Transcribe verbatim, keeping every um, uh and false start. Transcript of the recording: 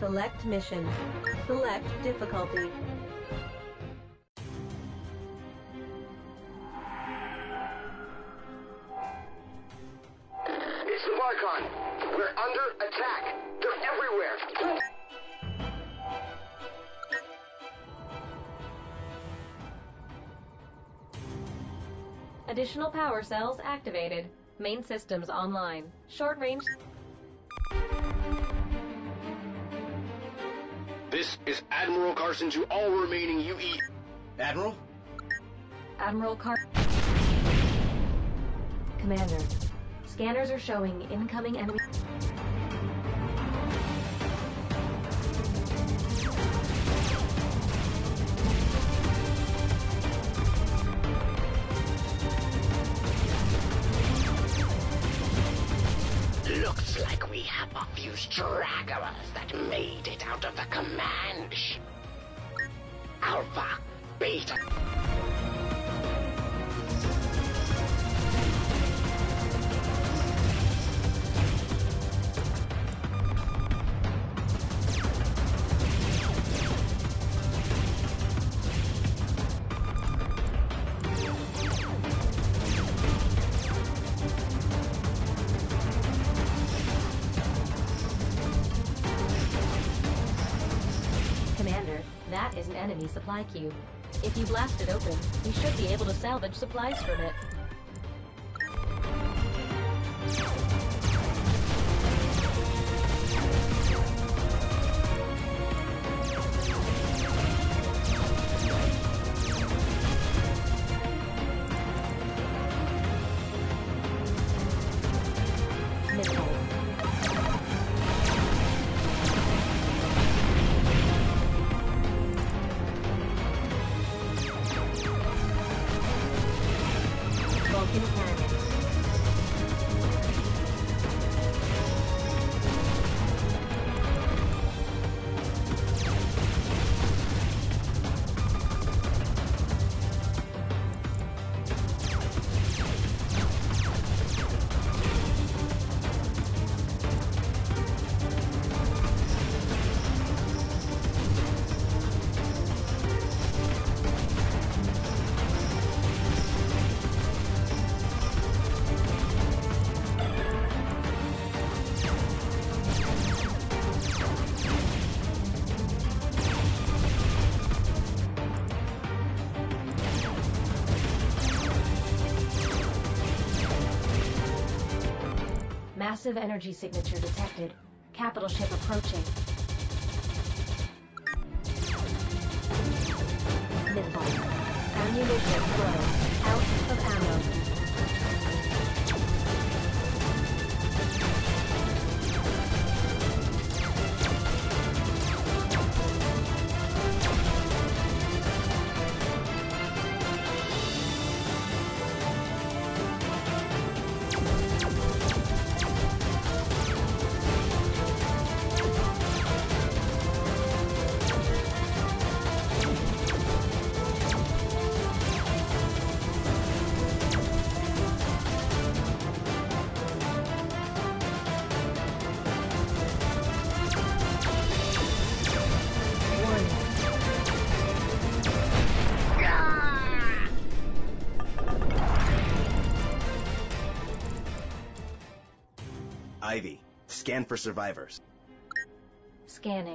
Select mission. Select difficulty. It's the Marcon. We're under attack. They're everywhere. Additional power cells activated. Main systems online. Short range. This is Admiral Carson to all remaining U E. Admiral? Admiral Carson. Commander, scanners are showing incoming enemy. Stragglers that made it out of the command ship. Alpha, Beta. That is an enemy supply cube. If you blast it open, you should be able to salvage supplies from it. Massive energy signature detected. Capital ship approaching. Missile. Ammunition flow. Out of Ivy, scan for survivors. Scanning.